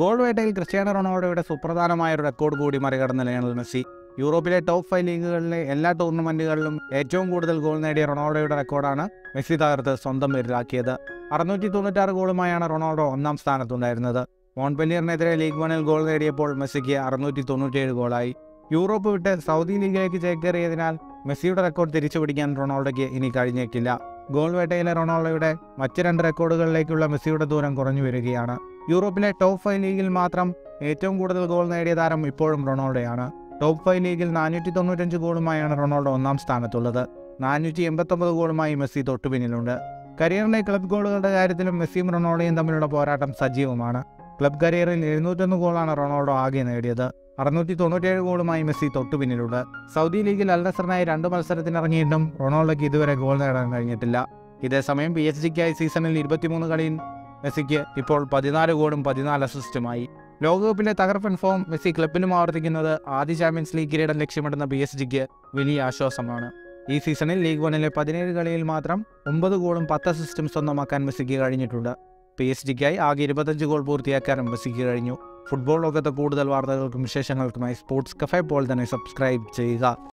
Goal വേട്ടയിൽ Cristiano റൊണാൾഡോയുടെ സുപ്രധാനമായ ഒരു റെക്കോർഡ് കൂടി മറികടന്ന് ലയണൽ മെസ്സി. യൂറോപ്പിലെ ടോപ്പ് 5 ലീഗുകളിലെ എല്ലാ ടൂർണമെൻറ്റുകളിലും ഏറ്റവും കൂടുതൽ ഗോൾ നേടിയ റൊണാൾഡോയുടെ റെക്കോർഡാണ് മെസ്സി തകർത്ത് സ്വന്തം പേരിലാക്കിയത്. 696 ഗോളുമായാണ് റൊണാൾഡോ ഒന്നാം സ്ഥാനത്തുണ്ടായിരുന്നത്. മോൺപെല്ലിയറിനെതിരെ ലീഗ് 1-ൽ ഗോൾ നേടിയപ്പോൾ മെസ്സിക്ക് 697 ഗോളായി. യൂറോപ്പ് വിട്ട് സൗദി ലീഗിലേക്ക് ചേക്കേറിയതിനാൽ മെസ്സിയുടെ റെക്കോർഡ് തിരിച്ചുപിടിക്കാൻ റൊണാൾഡോയ്ക്ക് ഇനി കഴിഞ്ഞേക്കില്ല. ഗോൾ വേട്ടയിലെ റൊണാൾഡോയുടെ മറ്റ് 2 റെക്കോർഡുകളിലേക്കുള്ള മെസ്സിയുടെ ദൂരം കുറഞ്ഞു വരികയാണ്. യൂറോപ്പിലെ ടോപ്പ് 5 ലീഗിൽ മാത്രം ഏറ്റവും കൂടുതൽ ഗോൾ നേടിയ താരം ഇപ്പോഴും റൊണാൾഡോയാണ്. ടോപ്പ് 5 ലീഗിൽ 495 ഗോളുമായാണ് റൊണാൾഡോ ഒന്നാം സ്ഥാനത്തുള്ളത്. 489 ഗോളുമായി മെസ്സി തൊട്ടുപിന്നിലുണ്ട്. കരിയറിലെ ക്ലബ് ഗോളുകളുടെ കാര്യത്തിലും മെസ്സിയും റൊണാൾഡോയും തമ്മിലുള്ള പോരാട്ടം സജീവമാണ്. ക്ലബ് കരിയറിൽ 701 ഗോളാണ് റൊണാൾഡോ ആകെ നേടിയത്. 697 ഗോളുമായി മെസ്സി തൊട്ടുപിന്നിലുണ്ട്. സൗദി ലീഗിൽ അൽനസറിനായി 2 മത്സരത്തിനിറങ്ങിയിട്ടും റൊണാൾഡോയ്ക്ക് ഇതുവരെ ഗോൾ നേടാൻ കഴിഞ്ഞിട്ടില്ല. ഇതേസമയം PSG-ക്കായി സീസണിൽ 23 കളിയിൽ മെസ്സിക്ക് ഇപ്പോൾ 14 ഗോളും 14 അസിസ്റ്റുമായി. ലോകകപ്പിലെ തകർപ്പൻ ഫോം മെസ്സി ക്ലബിലും ആവർത്തിക്കുന്നത് ആദ്യ ചാമ്പ്യൻസ് ലീഗ് കിരീടം ലക്ഷ്യമിടുന്ന PSG-ക്ക് വലിയ ആശ്വാസമാണ്. ഈ സീസണിൽ ലീഗ് 1-ലെ 17 കളിയിൽ മാത്രം 9 ഗോളും 10 അസിസ്റ്റും സ്വന്തമാക്കാൻ മെസ്സിക്ക് കഴിഞ്ഞിട്ടുണ്ട്. PSG-ക്കായി ആകെ 25 ഗോൾ പൂർത്തിയാക്കാനും മെസ്സിക്ക് കഴിഞ്ഞു. ഫുട്ബോൾ ലോകത്തെ കൂടുതൽ വാർത്തകൾക്കും വിശേഷങ്ങൾക്കുമായി സ്പോർട്സ് കഫേ പോൾ തന്നെ സബ്സ്ക്രൈബ് ചെയ്യുക.